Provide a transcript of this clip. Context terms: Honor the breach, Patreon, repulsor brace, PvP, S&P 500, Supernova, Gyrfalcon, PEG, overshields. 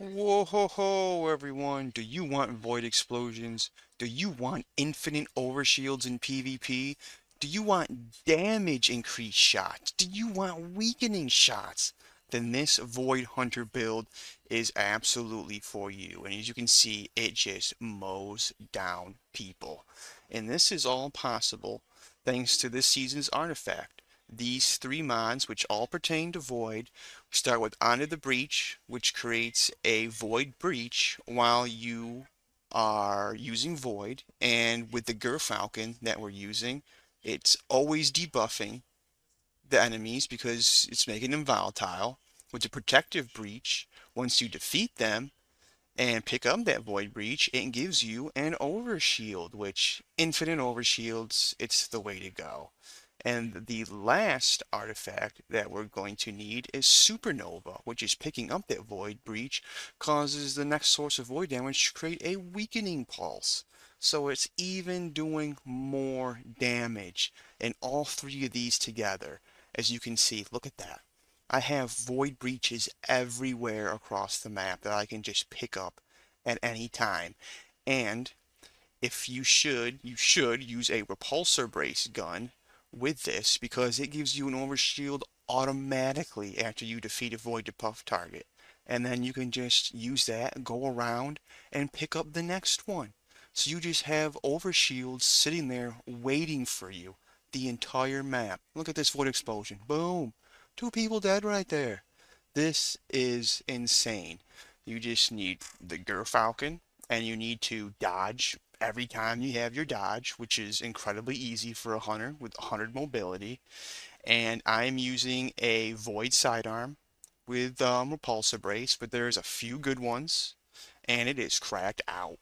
Whoa, ho, ho, everyone. Do you want void explosions? Do you want infinite overshields in PvP? Do you want damage increased shots? Do you want weakening shots? Then this Void Hunter build is absolutely for you. And as you can see, it just mows down people. And this is all possible thanks to this season's artifact. These three mods, which all pertain to Void. We start with Honor the Breach, which creates a Void Breach while you are using Void. And with the Gyrfalcon that we're using, it's always debuffing the enemies because it's making them volatile. With the Protective Breach, once you defeat them and pick up that Void Breach, it gives you an Overshield, which infinite Overshields, it's the way to go. And the last artifact that we're going to need is Supernova, which is picking up that Void Breach, causes the next source of void damage to create a weakening pulse. So it's even doing more damage. And all three of these together, as you can see, look at that. I have Void Breaches everywhere across the map that I can just pick up at any time. And if you should use a repulsor brace gun with this, because it gives you an overshield automatically after you defeat a void to puff target, and then you can just use that, go around and pick up the next one. So you just have overshields sitting there waiting for you the entire map. Look at this void explosion, boom, 2 people dead right there. This is insane. You just need the Gyrfalcon, and you need to dodge every time you have your dodge, which is incredibly easy for a hunter with 100 mobility. And I'm using a void sidearm with repulsor brace, but there's a few good ones, and it is cracked out.